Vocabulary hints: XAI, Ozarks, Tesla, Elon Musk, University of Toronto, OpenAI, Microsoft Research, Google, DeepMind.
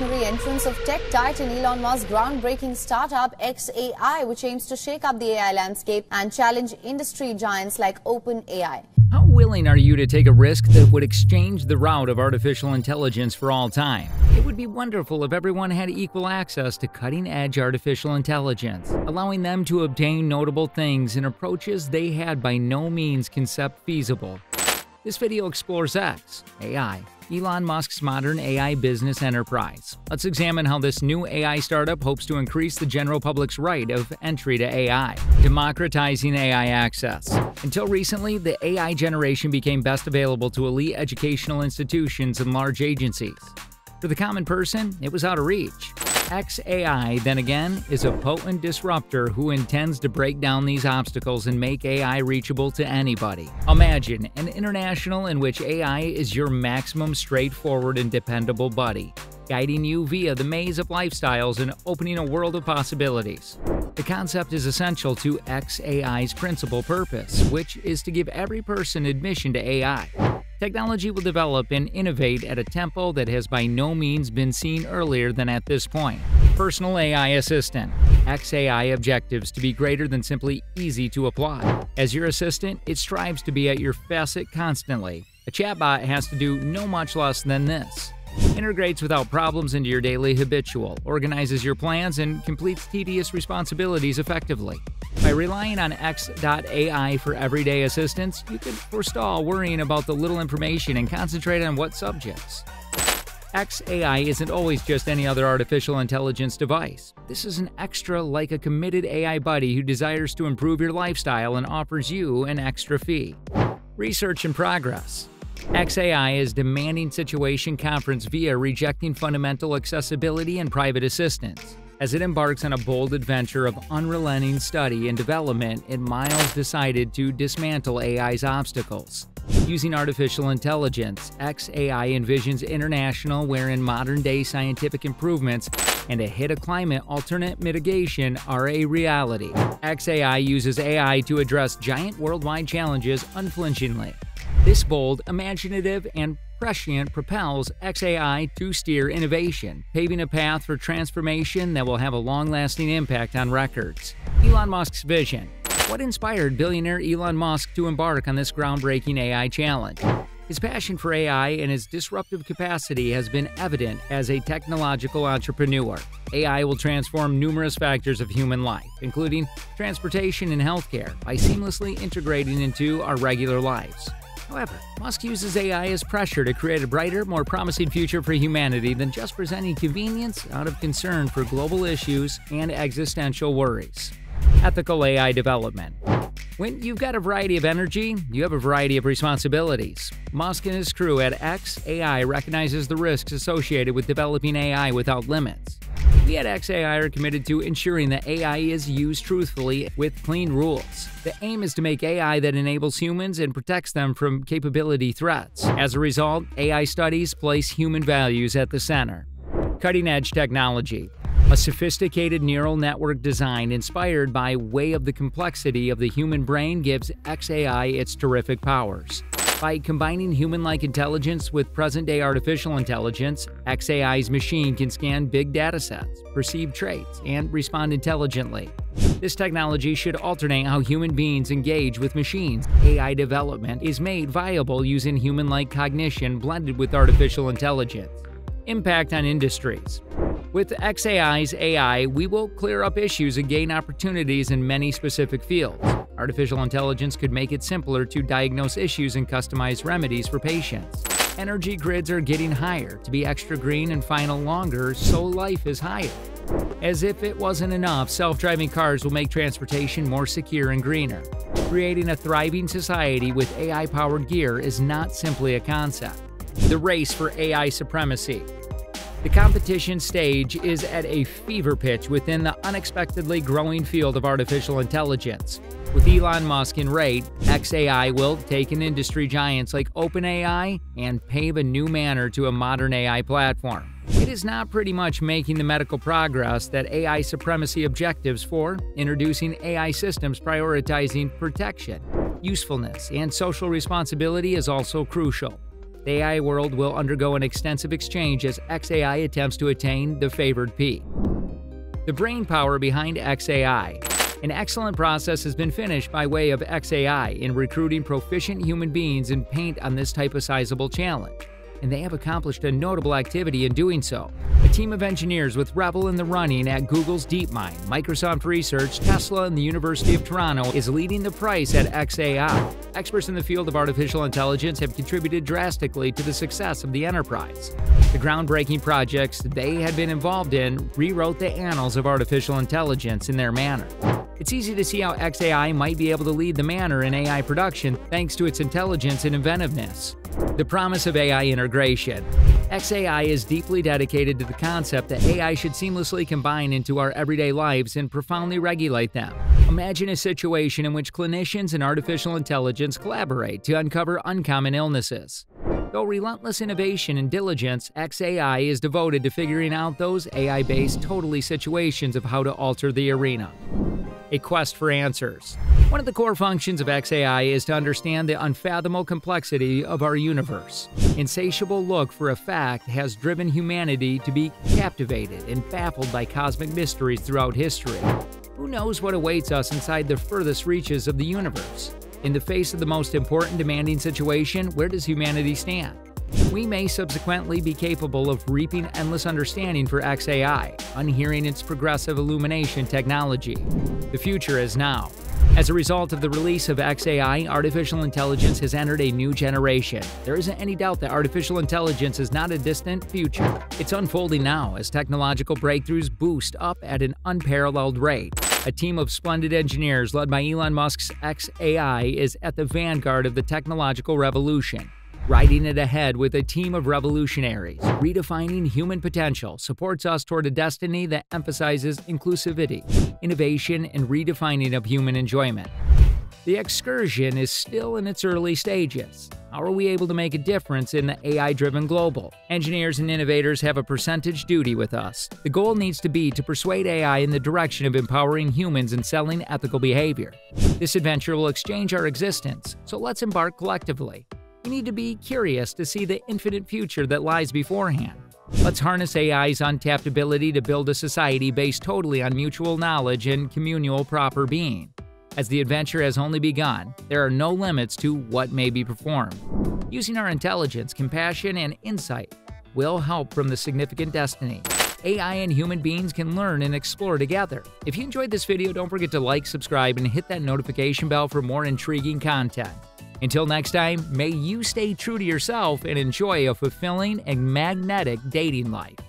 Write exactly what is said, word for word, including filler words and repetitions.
revolutionary entrance of tech titan Elon Musk's groundbreaking startup X A I, which aims to shake up the A I landscape and challenge industry giants like OpenAI. How willing are you to take a risk that would exchange the route of artificial intelligence for all time? It would be wonderful if everyone had equal access to cutting-edge artificial intelligence, allowing them to obtain notable things and approaches they had by no means conceived feasible. This video explores X A I, Elon Musk's modern A I business enterprise. Let's examine how this new A I startup hopes to increase the general public's right of entry to A I. Democratizing A I access. Until recently, the A I generation became best available to elite educational institutions and large agencies. For the common person, it was out of reach. X A I, then again, is a potent disruptor who intends to break down these obstacles and make A I reachable to anybody. Imagine an international in which A I is your maximum straightforward and dependable buddy, guiding you via the maze of lifestyles and opening a world of possibilities. The concept is essential to X A I's principal purpose, which is to give every person admission to A I. Technology will develop and innovate at a tempo that has by no means been seen earlier than at this point. Personal A I assistant. X A I objectives to be greater than simply easy to apply. As your assistant, it strives to be at your facet constantly. A chatbot has to do no much less than this. Integrates without problems into your daily habitual, organizes your plans, and completes tedious responsibilities effectively. By relying on X A I for everyday assistance, you can forestall worrying about the little information and concentrate on what subjects. X A I isn't always just any other artificial intelligence device. This is an extra, like a committed A I buddy who desires to improve your lifestyle and offers you an extra fee. Research and progress. X A I is demanding situation conference via rejecting fundamental accessibility and private assistance, as it embarks on a bold adventure of unrelenting study and development. And Miles decided to dismantle A I's obstacles. Using artificial intelligence, X A I envisions international wherein modern-day scientific improvements and a hit of climate alternate mitigation are a reality. X A I uses A I to address giant worldwide challenges unflinchingly. This bold, imaginative, and prescient propels X A I to steer innovation, paving a path for transformation that will have a long-lasting impact on records. Elon Musk's vision. What inspired billionaire Elon Musk to embark on this groundbreaking A I challenge? His passion for A I and his disruptive capacity has been evident as a technological entrepreneur. A I will transform numerous factors of human life, including transportation and healthcare, by seamlessly integrating into our regular lives. However, Musk uses A I as pressure to create a brighter, more promising future for humanity than just presenting convenience out of concern for global issues and existential worries. Ethical A I development. When you've got a variety of energy, you have a variety of responsibilities. Musk and his crew at X A I recognizes the risks associated with developing A I without limits. We at X A I are committed to ensuring that A I is used truthfully with clean rules. The aim is to make A I that enables humans and protects them from capability threats. As a result, A I studies place human values at the center. Cutting-edge technology. A sophisticated neural network design inspired by way of the complexity of the human brain gives X A I its terrific powers. By combining human-like intelligence with present-day artificial intelligence, X A I's machine can scan big datasets, perceive traits, and respond intelligently. This technology should alternate how human beings engage with machines. A I development is made viable using human-like cognition blended with artificial intelligence. Impact on industries. With X A I's A I, we will clear up issues and gain opportunities in many specific fields. Artificial intelligence could make it simpler to diagnose issues and customize remedies for patients. Energy grids are getting higher to be extra green and final longer, so life is higher. As if it wasn't enough, self-driving cars will make transportation more secure and greener. Creating a thriving society with A I-powered gear is not simply a concept. The race for A I supremacy. The competition stage is at a fever pitch within the unexpectedly growing field of artificial intelligence. With Elon Musk in raid, X A I will take in industry giants like OpenAI and pave a new manner to a modern A I platform. It is now pretty much making the medical progress that A I supremacy objectives for introducing A I systems prioritizing protection, usefulness, and social responsibility is also crucial. The A I world will undergo an extensive exchange as X A I attempts to attain the favored P. The brain power behind X A I. An excellent process has been finished by way of X A I in recruiting proficient human beings intent on this type of sizable challenge, and they have accomplished a notable activity in doing so. A team of engineers with Rebel in the running at Google's DeepMind, Microsoft Research, Tesla, and the University of Toronto is leading the price at X A I. Experts in the field of artificial intelligence have contributed drastically to the success of the enterprise. The groundbreaking projects they had been involved in rewrote the annals of artificial intelligence in their manner. It's easy to see how X A I might be able to lead the manner in A I production thanks to its intelligence and inventiveness. The promise of A I integration. X A I is deeply dedicated to the concept that A I should seamlessly combine into our everyday lives and profoundly regulate them. Imagine a situation in which clinicians and artificial intelligence collaborate to uncover uncommon illnesses. Through relentless innovation and diligence, X A I is devoted to figuring out those A I-based totally situations of how to alter the arena. A quest for answers. One of the core functions of X A I is to understand the unfathomable complexity of our universe. Insatiable look for a fact has driven humanity to be captivated and baffled by cosmic mysteries throughout history. Who knows what awaits us inside the furthest reaches of the universe? In the face of the most important demanding situation, where does humanity stand? We may subsequently be capable of reaping endless understanding for X A I, unhearing its progressive illumination technology. The future is now. As a result of the release of X A I, artificial intelligence has entered a new generation. There isn't any doubt that artificial intelligence is not a distant future. It's unfolding now as technological breakthroughs boost up at an unparalleled rate. A team of splendid engineers led by Elon Musk's X A I is at the vanguard of the technological revolution, riding it ahead with a team of revolutionaries. Redefining human potential supports us toward a destiny that emphasizes inclusivity, innovation, and redefining of human enjoyment. The excursion is still in its early stages. How are we able to make a difference in the A I-driven global? Engineers and innovators have a percentage duty with us. The goal needs to be to persuade A I in the direction of empowering humans and selling ethical behavior. This adventure will exchange our existence, so let's embark collectively. We need to be curious to see the infinite future that lies beforehand. Let's harness A I's untapped ability to build a society based totally on mutual knowledge and communal proper being. As the adventure has only begun, there are no limits to what may be performed. Using our intelligence, compassion, and insight will help from the significant destiny. A I and human beings can learn and explore together. If you enjoyed this video, don't forget to like, subscribe, and hit that notification bell for more intriguing content. Until next time, may you stay true to yourself and enjoy a fulfilling and magnetic dating life.